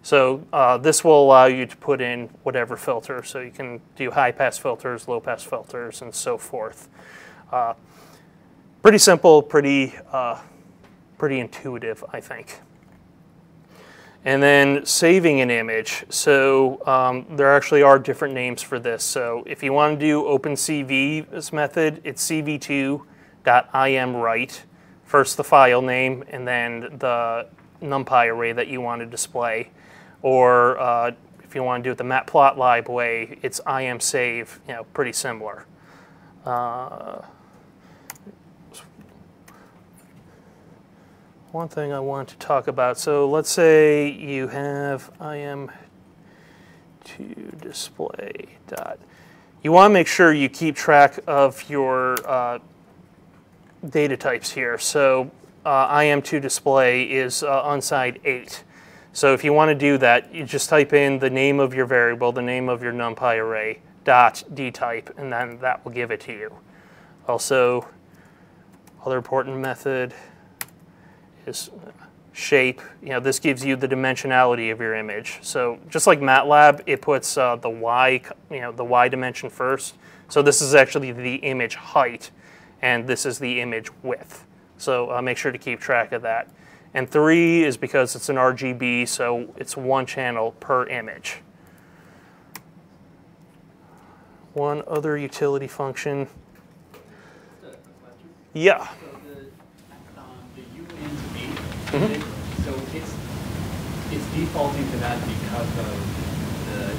So this will allow you to put in whatever filter. So you can do high pass filters, low pass filters, and so forth. Pretty simple, pretty intuitive, I think. And then saving an image. So there actually are different names for this. So if you want to do OpenCV's method, it's cv2.imwrite. First the file name, and then the NumPy array that you want to display. Or if you want to do it the Matplotlib way, it's imsave, pretty similar. One thing I want to talk about, so let's say you have im2display. You want to make sure you keep track of your data types here. So im2display is unsigned 8. So if you want to do that, you just type in the name of your variable, the name of your NumPy array, dot dtype, and then that will give it to you. Also, other important method is shape. This gives you the dimensionality of your image. So just like MATLAB, it puts the y dimension first. So this is actually the image height, and this is the image width. So make sure to keep track of that. And 3 is because it's an RGB, so it's one channel per image. One other utility function. Yeah. Mm-hmm. So it's defaulting to that because of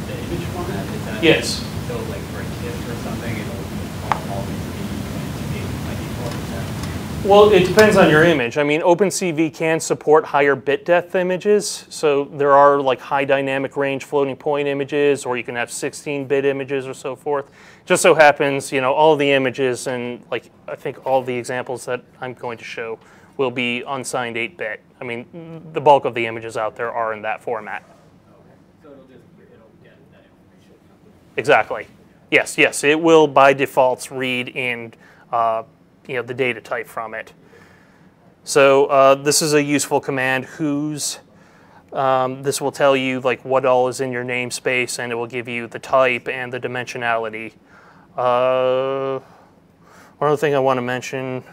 the image format? Is that yes. So like for a KISS or something, it'll always be by default? Is that? Well, it depends on your image. I mean, OpenCV can support higher bit depth images. So there are like high dynamic range floating point images, or you can have 16-bit images or so forth. Just so happens, all the images and like I think all the examples that I'm going to show will be unsigned 8-bit. I mean, the bulk of the images out there are in that format. Okay. So it'll get that information. Exactly. Yes, yes. It will, by default, read in the data type from it. So this is a useful command, whose. This will tell you like what all is in your namespace, and it will give you the type and the dimensionality. One other thing I want to mention.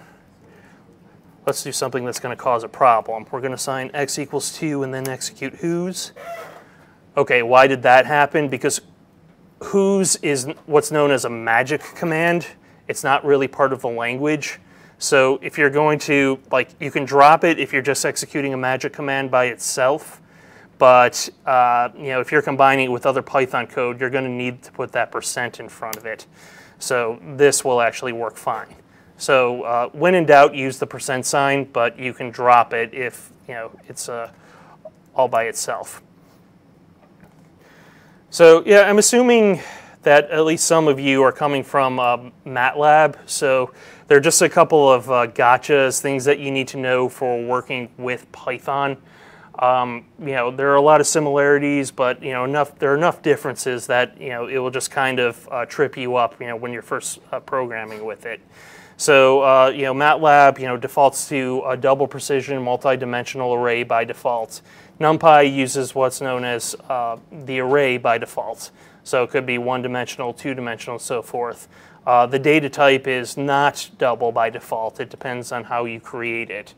Let's do something that's going to cause a problem. We're going to assign x equals 2 and then execute whose. Okay, why did that happen? Because whose is what's known as a magic command. It's not really part of the language. So if you're going to, like, you can drop it if you're just executing a magic command by itself. But, if you're combining it with other Python code, you're going to need to put that % in front of it. So this will actually work fine. So when in doubt, use the %, but you can drop it if it's all by itself. So yeah, I'm assuming that at least some of you are coming from MATLAB. So there are just a couple of gotchas, things that you need to know for working with Python. There are a lot of similarities, but there are enough differences that it will just kind of trip you up when you're first programming with it. So MATLAB defaults to a double precision multi-dimensional array by default. NumPy uses what's known as the array by default. So it could be one-dimensional, two-dimensional, so forth. The data type is not double by default. It depends on how you create it.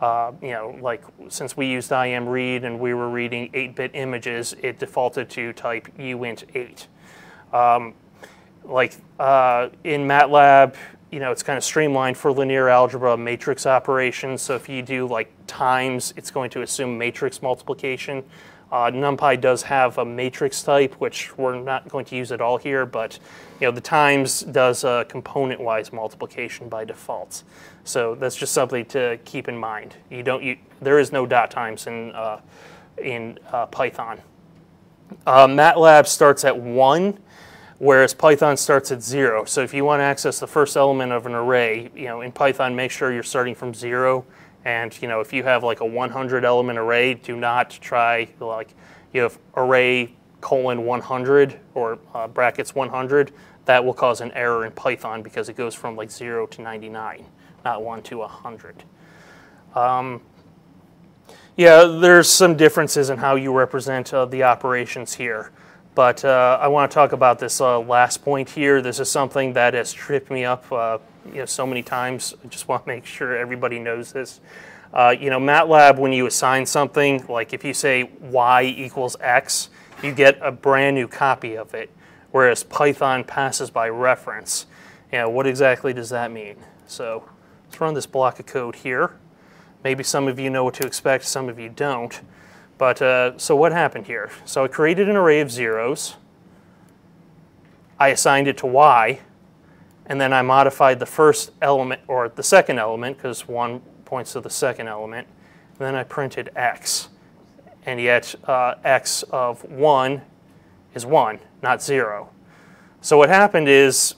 Like since we used IM read and we were reading 8-bit images, it defaulted to type uint8. In MATLAB, it's kind of streamlined for linear algebra, matrix operations. So if you do like times, it's going to assume matrix multiplication. NumPy does have a matrix type, which we're not going to use at all here, but the times does a component-wise multiplication by default. So that's just something to keep in mind. There is no dot times in Python. MATLAB starts at 1, whereas Python starts at 0. So if you want to access the first element of an array, in Python, make sure you're starting from 0. And if you have like a 100 element array, do not try like array colon 100 or brackets 100. That will cause an error in Python because it goes from like 0 to 99, not 1 to 100. There's some differences in how you represent the operations here. But I want to talk about this last point here. This is something that has tripped me up so many times. I just want to make sure everybody knows this. MATLAB, when you assign something, like if you say y equals x, you get a brand new copy of it, whereas Python passes by reference. What exactly does that mean? So let's run this block of code here. Maybe some of you know what to expect, some of you don't. But so what happened here? So I created an array of zeros. I assigned it to y, and then I modified the first element or the second element because 1 points to the second element. And then I printed x, and yet x of 1 is 1, not 0. So what happened is,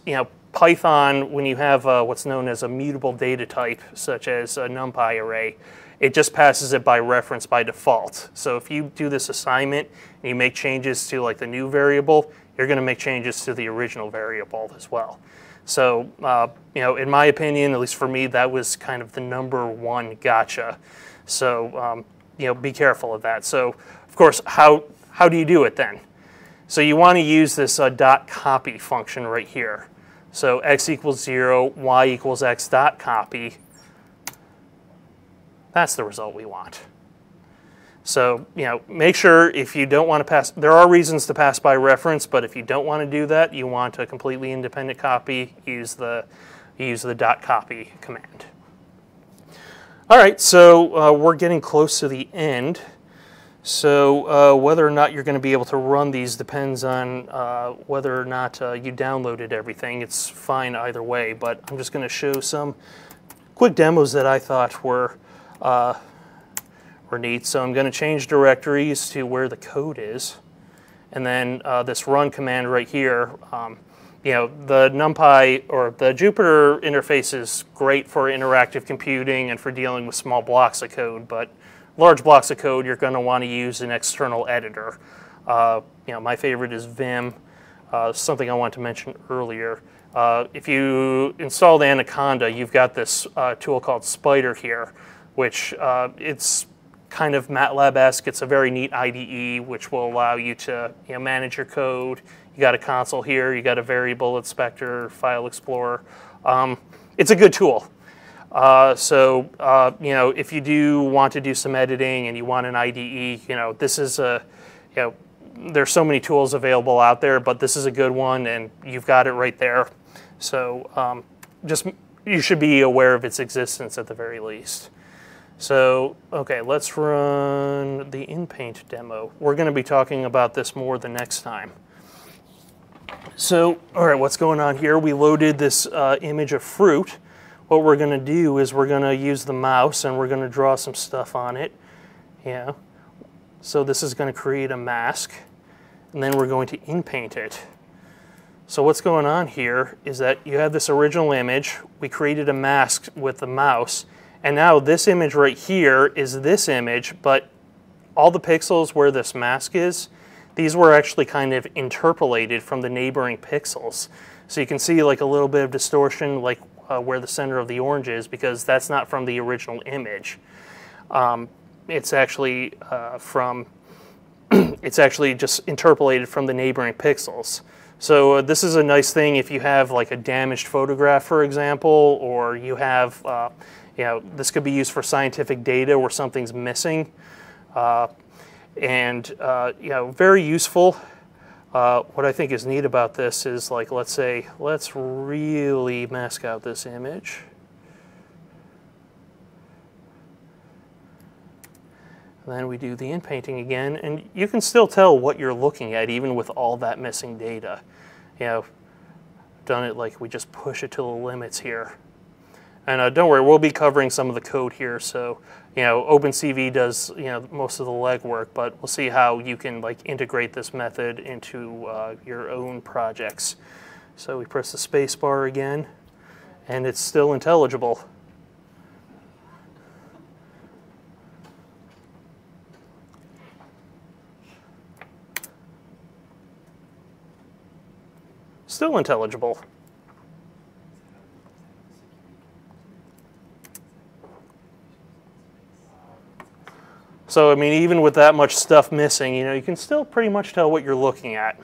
Python, when you have what's known as a mutable data type, such as a NumPy array, it just passes it by reference by default. So if you do this assignment and you make changes to like the new variable, you're going to make changes to the original variable as well. So in my opinion, at least for me, that was kind of the #1 gotcha. So be careful of that. So of course, how do you do it then? So you want to use this dot copy function right here. So x equals 0, y equals x dot copy. That's the result we want. So, make sure if you don't want to pass, there are reasons to pass by reference, but if you don't want to do that, you want a completely independent copy, use the dot copy command. All right, so we're getting close to the end. So whether or not you're going to be able to run these depends on whether or not you downloaded everything. It's fine either way, but I'm just going to show some quick demos that I thought were neat. So I'm going to change directories to where the code is, and then this run command right here. The NumPy or the Jupyter interface is great for interactive computing and for dealing with small blocks of code, but large blocks of code you're going to want to use an external editor. My favorite is Vim. Something I wanted to mention earlier. If you installed Anaconda, you've got this tool called Spyder here, which it's kind of MATLAB-esque. It's a very neat IDE, which will allow you to manage your code. You got a console here. You got a variable inspector, file explorer. It's a good tool. If you do want to do some editing and you want an IDE, this is a, there's so many tools available out there, but this is a good one, and you've got it right there. So you should be aware of its existence at the very least. So, okay, let's run the InPaint demo. We're going to be talking about this more the next time. So, all right, what's going on here? We loaded this image of fruit. What we're going to do is we're going to use the mouse and we're going to draw some stuff on it. So this is going to create a mask, and then we're going to inpaint it. So what's going on here is that you have this original image. We created a mask with the mouse, and now this image right here is this image, but all the pixels where this mask is, these were actually kind of interpolated from the neighboring pixels. So you can see like a little bit of distortion, like where the center of the orange is, because that's not from the original image. It's actually just interpolated from the neighboring pixels. So this is a nice thing if you have like a damaged photograph, for example, or you have, you know, this could be used for scientific data where something's missing, you know, very useful. What I think is neat about this is, like, let's say, let's really mask out this image. And then we do the inpainting again, and you can still tell what you're looking at even with all that missing data. You know, done it like we just push it to the limits here. And don't worry, we'll be covering some of the code here. So, you know, OpenCV does, you know, most of the legwork, but we'll see how you can, like, integrate this method into your own projects. So we press the space bar again, and it's still intelligible. Still intelligible. So, I mean, even with that much stuff missing, you know, you can still pretty much tell what you're looking at.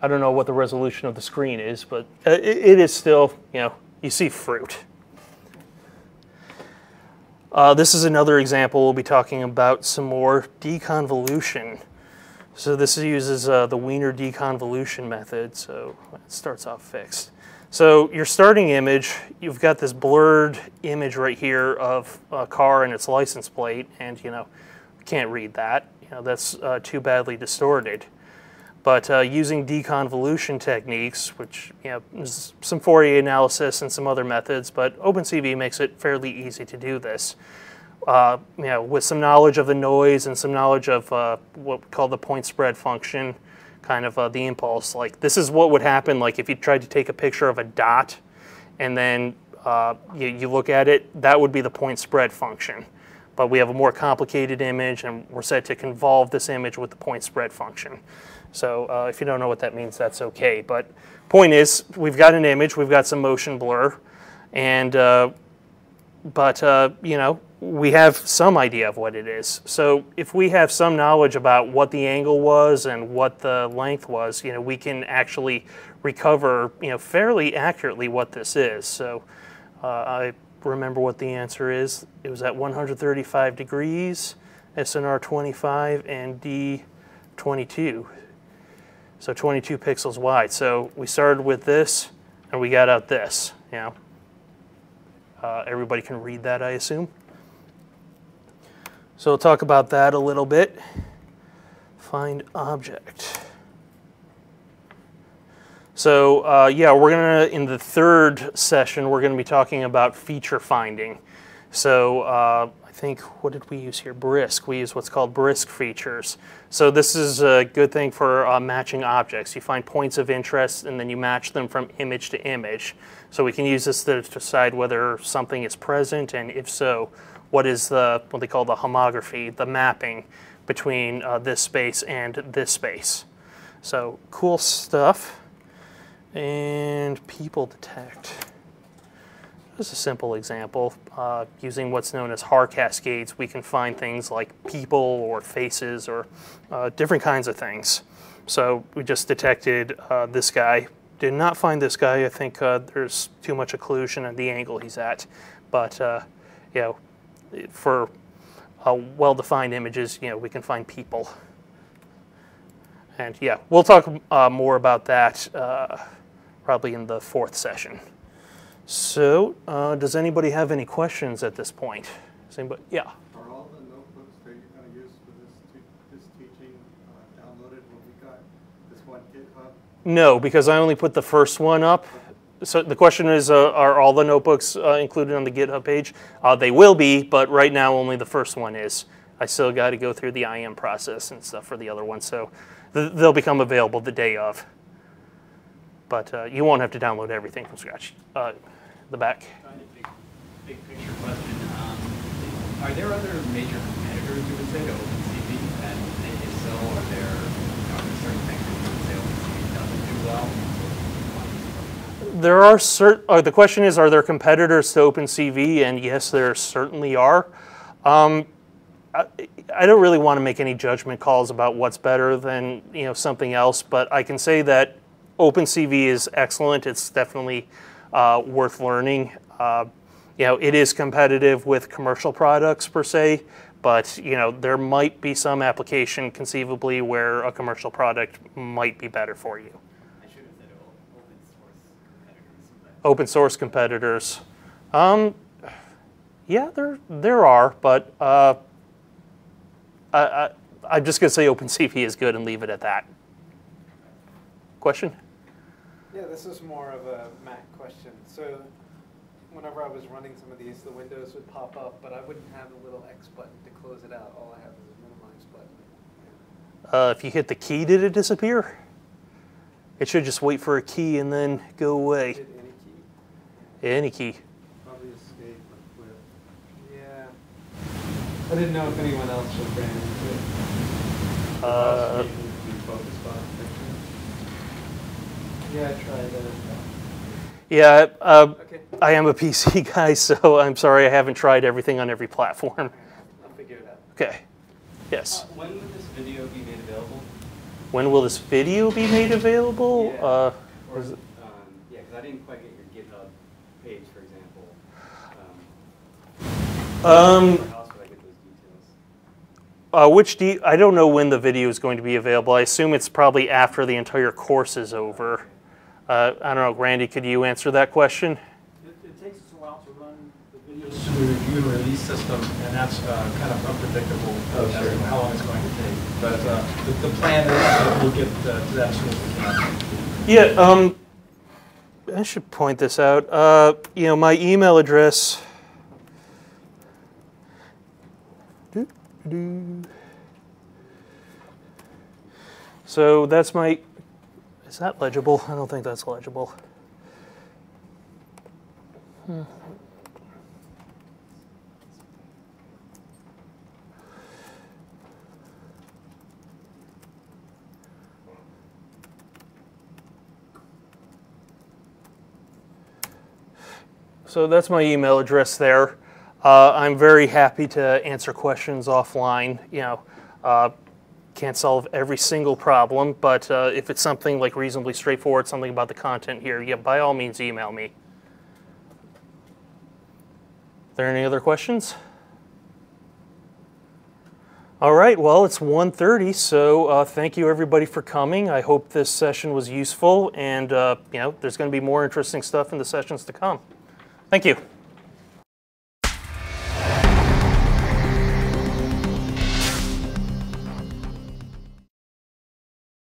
I don't know what the resolution of the screen is, but it is still, you know, you see fruit. This is another example. We'll be talking about some more deconvolution. So this uses the Wiener deconvolution method. So it starts off fixed. So your starting image, you've got this blurred image right here of a car and its license plate, and, you know, can't read that. You know, that's too badly distorted. But using deconvolution techniques, which, you know, there's some Fourier analysis and some other methods, but OpenCV makes it fairly easy to do this. You know, with some knowledge of the noise and some knowledge of what we call the point spread function, kind of the impulse, like this is what would happen like if you tried to take a picture of a dot and then you look at it, that would be the point spread function. But we have a more complicated image, and we're set to convolve this image with the point spread function. So if you don't know what that means, that's okay. But point is, we've got an image, we've got some motion blur, and you know, we have some idea of what it is. So if we have some knowledge about what the angle was and what the length was, you know, we can actually recover, you know, fairly accurately what this is. So I remember what the answer is. It was at 135 degrees, SNR 25, and D 22. So 22 pixels wide. So we started with this, and we got out this. You know, everybody can read that, I assume. So we'll talk about that a little bit. Find object. So yeah, we're gonna, in the third session, we're gonna be talking about feature finding. So I think, what did we use here? BRISK. We use what's called BRISK features. So this is a good thing for matching objects. You find points of interest, and then you match them from image to image. So we can use this to decide whether something is present, and if so, what is the, what they call the homography, the mapping between this space and this space. So cool stuff. And people detect. Just a simple example. Using what's known as Haar cascades, we can find things like people or faces or different kinds of things. So we just detected this guy. Did not find this guy. I think there's too much occlusion at the angle he's at. But, you know, for well-defined images, you know, we can find people. And yeah, we'll talk more about that probably in the fourth session. So does anybody have any questions at this point? Does anybody? Yeah. Are all the notebooks that you're going to use for this teaching downloaded when we got this one GitHub? No, because I only put the first one up. So the question is, are all the notebooks included on the GitHub page? They will be, but right now only the first one is. I still got to go through the IM process and stuff for the other one, so they'll become available the day of. But you won't have to download everything from scratch. The back. Kind of big picture question. Are there other major competitors, you would say, to OpenCV? And if so, are there certain things that you would say OpenCV doesn't do well? there are the question is, are there competitors to OpenCV? And yes, there certainly are. I don't really want to make any judgment calls about what's better than something else, but I can say that OpenCV is excellent. It's definitely worth learning. It is competitive with commercial products per se, but there might be some application conceivably where a commercial product might be better for you. I should have said open source competitors. Yeah, there are, but I'm just going to say OpenCV is good and leave it at that. Question? Yeah, this is more of a Mac question. So whenever I was running some of these, the windows would pop up, but I wouldn't have the little X button to close it out. All I have is a minimize button. If you hit the key, did it disappear? It should just wait for a key and then go away. Did any key? Yeah. Any key. Probably escape or quit. Yeah. I didn't know if anyone else would ran into it. Yeah, I tried that. Yeah, okay. I am a PC guy, so I'm sorry I haven't tried everything on every platform. I'll figure it out. Okay. Yes. When will this video be made available? When will this video be made available? Yeah, because I didn't quite get your GitHub page, for example. Where else would I get those details? I don't know when the video is going to be available. I assume it's probably after the entire course is over. Okay. I don't know, Randy, could you answer that question? It takes us a while to run the videos through the release system, and that's kind of unpredictable as to how long it's going to take. But the plan is that we'll get to that as soon as we can. Yeah, I should point this out. My email address. So that's my. Is that legible? I don't think that's legible. So that's my email address there. I'm very happy to answer questions offline. Can't solve every single problem, but if it's something like reasonably straightforward, something about the content here, yeah, by all means email me. Are there any other questions? All right, well, it's 1:30, so thank you everybody for coming. I hope this session was useful, and there's going to be more interesting stuff in the sessions to come. Thank you.